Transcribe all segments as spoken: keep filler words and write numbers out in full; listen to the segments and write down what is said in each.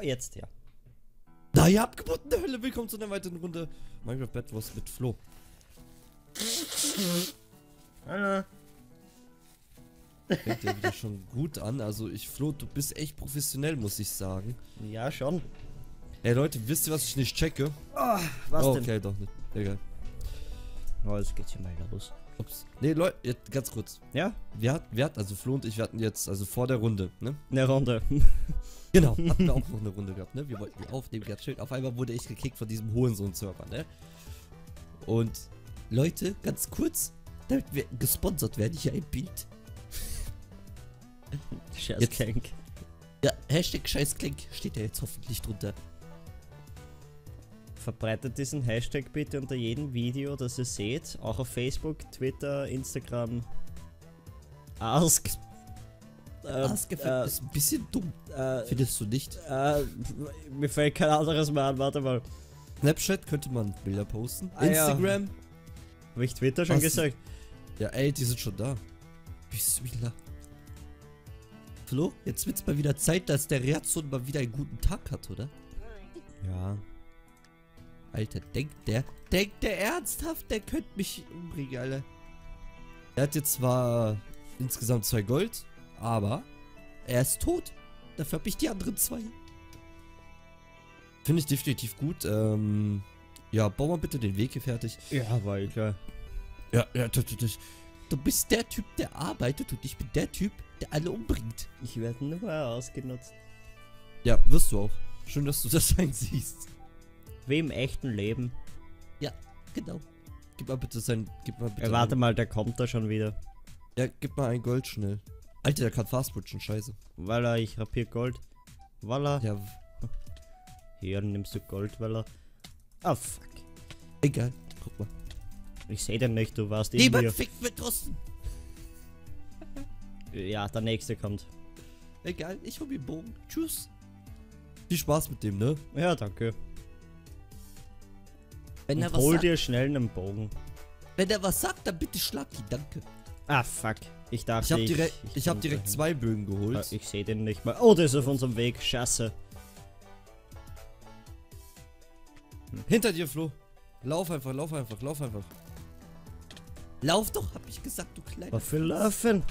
Oh, jetzt, ja. Da ihr habt geboten der Hölle, willkommen zu einer weiteren Runde Minecraft Bedwars mit Flo. Hallo. Fängt ja wieder schon gut an, also ich, Flo, du bist echt professionell, muss ich sagen. Ja, schon. Ey Leute, wisst ihr, was ich nicht checke? Oh, was oh, okay, denn? Okay, doch nicht. Egal. Oh, jetzt geht's hier mal wieder los. Ups. Nee, Leute, jetzt ganz kurz. Ja? Wir hatten, wir hatten, also Flo und ich, wir hatten jetzt, also vor der Runde, ne? Eine Runde. Genau, hatten wir auch noch eine Runde gehabt, ne? Wir wollten die aufnehmen, ganz schön. Auf einmal wurde ich gekickt von diesem Hohensohn-Server, ne? Und Leute, ganz kurz, damit wir gesponsert werden, hier ein Bild. Scheißklink. Ja, Hashtag Scheißklink steht ja jetzt hoffentlich drunter. Verbreitet diesen Hashtag bitte unter jedem Video, das ihr seht, auch auf Facebook, Twitter, Instagram. Ask. Ähm, Ask äh, ist ein bisschen dumm. Äh, Findest du nicht? Äh, mir fällt kein anderes mehr an, warte mal. Snapchat könnte man Bilder posten. Ah, Instagram. Ja. Habe ich Twitter schon Was? gesagt? Ja, ey, die sind schon da. Bismillah. Flo, jetzt wird's mal wieder Zeit, dass der ReaZzone mal wieder einen guten Tag hat, oder? Ja. Alter, denkt der, denkt der ernsthaft, der könnte mich umbringen, Alter. Er hat jetzt zwar insgesamt zwei Gold, aber er ist tot. Dafür habe ich die anderen zwei. Finde ich definitiv gut. Ähm, ja, bau mal bitte den Weg hier fertig. Ja, war klar. Ja, ja, natürlich. Du bist der Typ, der arbeitet und ich bin der Typ, der alle umbringt. Ich werde nur ausgenutzt. Ja, wirst du auch. Schön, dass du das einsiehst. Wie im echten Leben. Ja, genau. Gib mal bitte sein... Gib mal bitte ja, warte einen. mal, der kommt da schon wieder. Ja, gib mal ein Gold schnell. Alter, der kann fast rutschen, scheiße. Walla, ich hab hier Gold. Walla. Ja. Hier nimmst du Gold, Walla. Ah, oh, fuck. Egal, guck mal. Ich seh den nicht, du warst in Niemand mir. fickt mit Russen. Ja, der nächste kommt. Egal, ich hol mir Bogen. Tschüss. Viel Spaß mit dem, ne? Ja, danke. Wenn er was hol sagt, dir schnell einen Bogen. Wenn er was sagt, dann bitte schlag ihn, danke. Ah, fuck. Ich dachte, ich... Ich hab direkt, ich, ich hab direkt zwei Bögen geholt. Ah, ich sehe den nicht mal. Oh, der ist auf unserem Weg. Scheiße. Hm. Hinter dir, Flo. Lauf einfach, lauf einfach, lauf einfach. Lauf doch, hab ich gesagt, du Kleiner. Was für Laufen?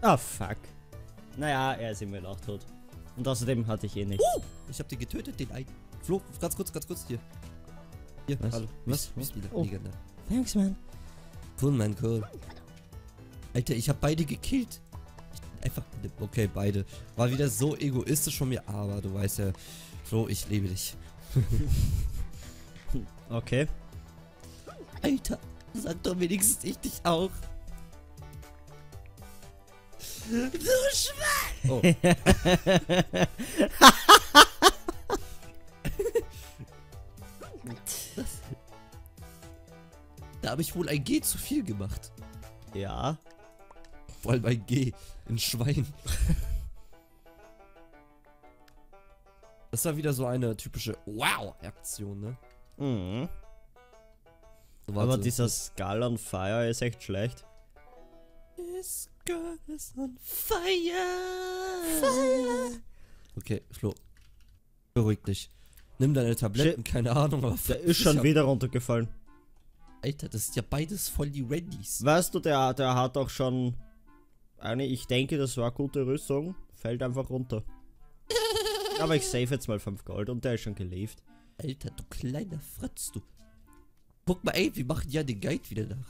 Ah, fuck. Naja, er ist immerhin auch tot. Und außerdem hatte ich eh nichts. Uh, ich hab den getötet, den einen. Flo, ganz kurz, ganz kurz hier. Hier, was? Hallo. Was? Was? was? Oh. Thanks, man. Cool, man, cool. Alter, ich hab beide gekillt. Ich, einfach, okay, beide. War wieder so egoistisch von mir, aber du weißt ja, Flo, ich liebe dich. Okay. Alter, sag doch wenigstens ich dich auch. Du Schwein! Oh. Da habe ich wohl ein G zu viel gemacht. Ja. Vor allem ein G. Ein Schwein. Das war wieder so eine typische Wow-Aktion, ne? Mhm. So, aber dieser Skull on Fire ist echt schlecht. This girl is on fire. Fire. Okay, Flo. Beruhig dich. Nimm deine Tabletten, Sch keine Ahnung. Aber der ist schon wieder runtergefallen. Alter, das ist ja beides voll die Randys. Weißt du, der, der hat auch schon eine, ich denke, das war gute Rüstung. Fällt einfach runter. Aber ich save jetzt mal fünf Gold und der ist schon geleeft. Alter, du kleiner Fratz, du. Guck mal, ey, wir machen ja den Guide wieder nach.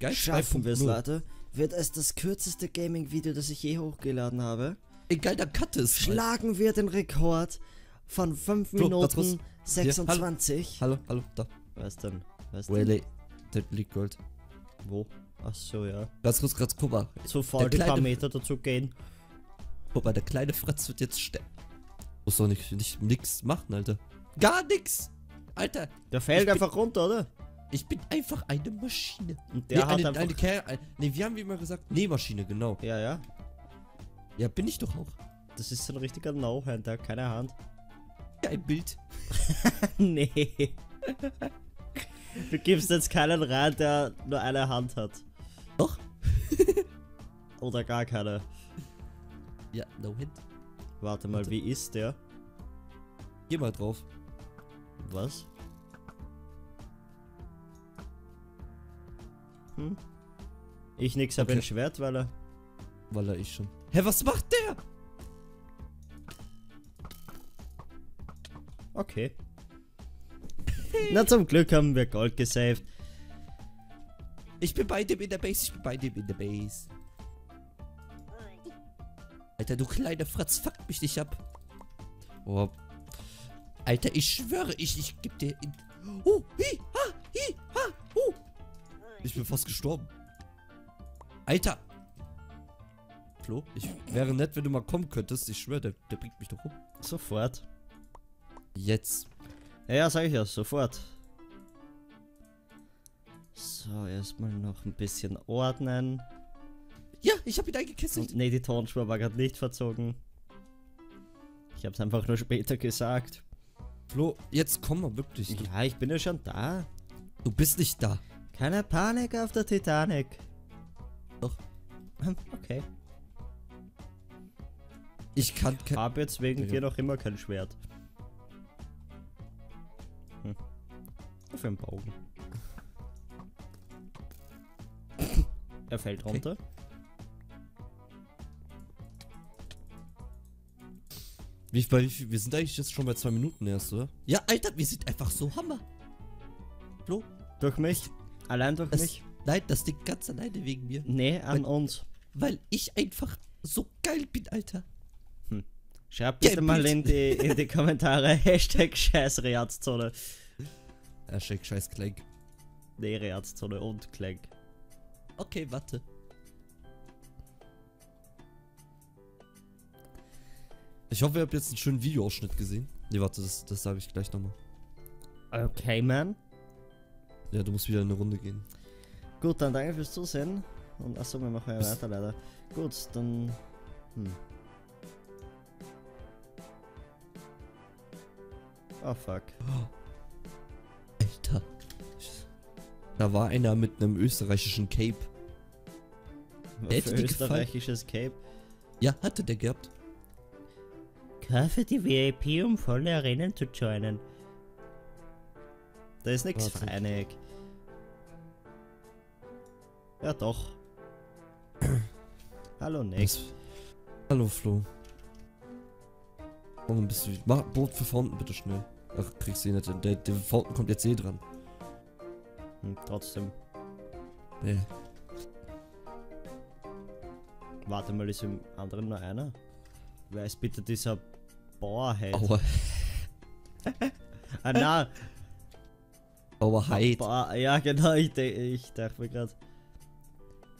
Guide Schaffen wir es, Leute. Wird es das kürzeste Gaming-Video, das ich je hochgeladen habe. Egal, dann cut es. Schlagen halt. wir den Rekord von fünf Minuten sechsundzwanzig. Ja, hallo, hallo, hallo, da. Was denn? Was denn? Das liegt Gold. Wo? Ach so, ja. Ganz kurz, ganz guck mal. Sofort ein paar Meter dazu gehen. Guck mal, der kleine Fratz wird jetzt sterben. Muss doch nicht, nicht, nix machen, Alter. Gar nix! Alter! Der fällt einfach bin, runter, oder? Ich bin einfach eine Maschine. Und der nee, hat eine, einfach... Eine Kerl, ein, nee, wir haben wie immer gesagt, Nähmaschine, genau. Ja, ja. Ja, bin ich doch auch. Das ist so ein richtiger No-Hander, keine Hand. Ja, ein Bild. Nee. Du gibst jetzt keinen rein, der nur eine Hand hat. Doch? Oder gar keine. Ja, no hit. Warte mal, Warte. wie ist der? Geh mal drauf. Was? Hm? Ich nix, hab okay. ein Schwert, weil er... Weil er ich schon. Hä, was macht der? Okay. Na, zum Glück haben wir Gold gesaved. Ich bin bei dem in der Base, ich bin bei dem in der Base. Alter, du kleiner Fratz, fuck mich nicht ab. Oh. Alter, ich schwöre, ich, ich geb dir... In oh, hi, ha, hi, ha, oh. Ich bin fast gestorben. Alter. Flo, ich wäre nett, wenn du mal kommen könntest. Ich schwöre, der, der bringt mich doch um. Sofort. Jetzt. Ja, ja, sag ich ja, sofort. So, erstmal noch ein bisschen ordnen. Ja, ich hab ihn eingekesselt. Ne, die Tonspur war gerade nicht verzogen. Ich hab's einfach nur später gesagt. Flo, jetzt komm mal wirklich. Ja, ich bin ja schon da. Du bist nicht da. Keine Panik auf der Titanic. Doch. Okay. Ich kann... Ich hab jetzt wegen ja. dir noch immer kein Schwert. Hm. Für einen Bogen. Er fällt okay. runter. Wie, wie, wir sind eigentlich jetzt schon bei zwei Minuten erst, oder? Ja, Alter, wir sind einfach so Hammer. Flo? Durch mich? Allein durch das, mich? Nein, das liegt ganz alleine wegen mir. Nee, an weil, uns. Weil ich einfach so geil bin, Alter. Hm. Schreibt bitte geil mal in die, in die Kommentare Hashtag scheiß Reazzone. Hashtag scheiß Klenk. Nee, Reazzone und Klenk. Okay, warte. Ich hoffe, ihr habt jetzt einen schönen Videoausschnitt gesehen. Ne, warte, das, das sage ich gleich nochmal. Okay, man. Ja, du musst wieder in eine Runde gehen. Gut, dann danke fürs Zusehen. Und achso, wir machen ja Bis weiter leider. Gut, dann... Hm. Oh, fuck. Alter. Da war einer mit einem österreichischen Cape. Was für österreichisches Cape? Ja, hatte der gehabt. Kaufe die V I P, um volle Arenen zu joinen. Da ist nichts freinig. Ja doch. Hallo Nick. Hallo Flo. Komm ein bisschen. Mach Brot für Fountain bitte schnell. Ach, kriegst du ihn nicht. Der, der Fountain kommt jetzt eh dran. Hm, trotzdem. Nee. Warte mal, ist im anderen nur einer? Wer ist bitte dieser Bauerheit? Aua. Ah na. Bauerheit. Ja genau, ich, ich dachte mir gerade.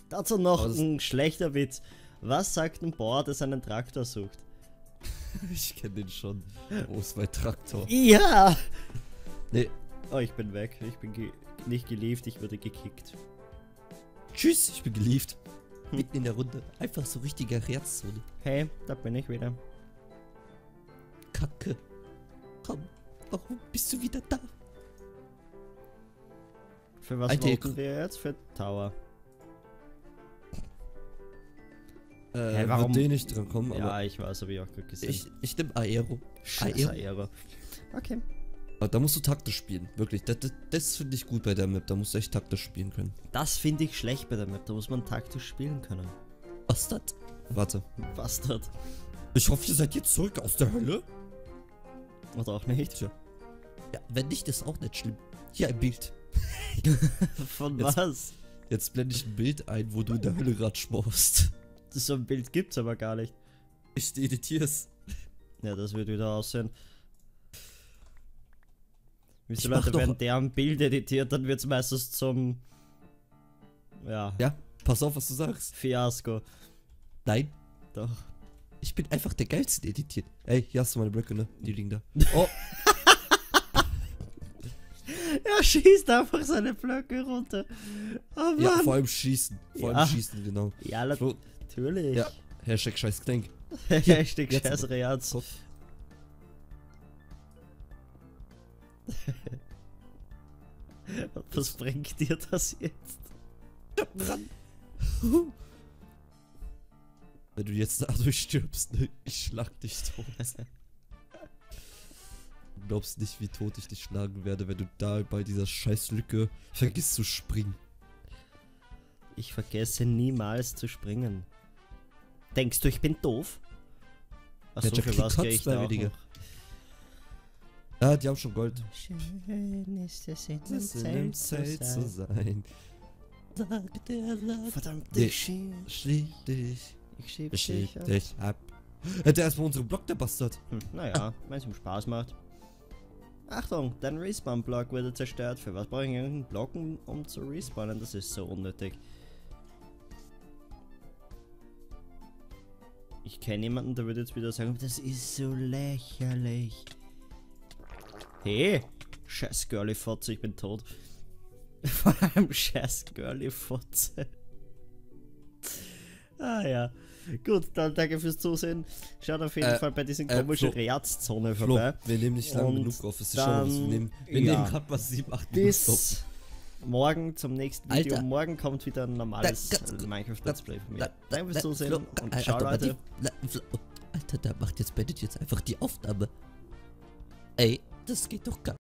Dazu noch oh, ein schlechter Witz. Was sagt ein Bauer, der seinen Traktor sucht? Ich kenne den schon. Wo ist mein Traktor? Ja! Nee. Oh, ich bin weg. Ich bin ge nicht gelieft, ich wurde gekickt. Tschüss, ich bin gelieft. Mitten in der Runde. Einfach so richtiger Reazzone. Hey, da bin ich wieder. Kacke. Komm, warum bist du wieder da? Für was brauchen wir jetzt? Für Tower. Äh, hey, warum wird eh nicht dran kommen? Ja, aber ich weiß, habe ich auch gerade gesehen. Ich, ich nehme Aero. Aero. Aero. Okay. Aber da musst du taktisch spielen, wirklich. Das, das, das finde ich gut bei der Map, da musst du echt taktisch spielen können. Das finde ich schlecht bei der Map, da muss man taktisch spielen können. Bastard. Warte. Bastard. Ich hoffe, ihr seid jetzt zurück aus der Hölle. Oder auch nicht. Ja, ja wenn nicht, ist auch nicht schlimm. Hier ein Bild. Von jetzt, was? Jetzt blende ich ein Bild ein, wo du in der Hölle gerade schmorst. So ein Bild gibt's aber gar nicht. Ich editier's. Ja, das wird wieder aussehen. Wieso Leute, wenn der ein Bild editiert, dann wird's meistens zum... Ja. Ja, pass auf, was du sagst. Fiasko. Nein. Doch. Ich bin einfach der geilste editiert. Ey, hier hast du meine Blöcke, ne? Die liegen da. Oh. Er schießt einfach seine Blöcke runter. Oh Mann. Ja, vor allem schießen. Vor allem ja. schießen, genau. Ja, natürlich. Ja, Hashtag scheiß Klenk. Hashtag scheiß Reaz. Was bringt dir das jetzt? Wenn du jetzt dadurch stirbst, ne? Ich schlag dich tot. glaubst nicht, wie tot ich dich schlagen werde, wenn du da bei dieser Scheißlücke vergisst zu springen. Ich vergesse niemals zu springen. Denkst du, ich bin doof? Achso, ja, für was gehe ich da auch noch? Ah, die haben schon Gold. Schön ist es, in dem Zelt zu sein. Verdammt, ich schieb, schieb dich. Ich schieb, ich schieb dich, dich ab. Hätte erstmal unseren Block, der Bastard. Hm, naja, wenn es ihm Spaß macht. Achtung, dein Respawn-Block wurde zerstört. Für was brauche ich irgendeinen Block, um zu respawnen? Das ist so unnötig. Ich kenne jemanden, der würde jetzt wieder sagen, das ist so lächerlich. Hey, scheiß Girly-Fotze, ich bin tot. Vor allem scheiß Girly-Fotze. Ah ja. Gut, dann danke fürs Zusehen. Schaut auf jeden äh, Fall bei diesen komischen äh, Reazzone vorbei. Flo, wir nehmen nicht lang genug auf, es ist schon was. Wir nehmen, wir ja. nehmen gerade was sieben, acht Bis morgen zum nächsten Video. Alter. Morgen kommt wieder ein normales da, Minecraft Let's Play von mir. Da, da, danke fürs Zusehen Flo, und da, ciao Leute. Die, Flo, Alter, da macht jetzt Bandit jetzt einfach die Aufnahme. Ey, das geht doch gar nicht.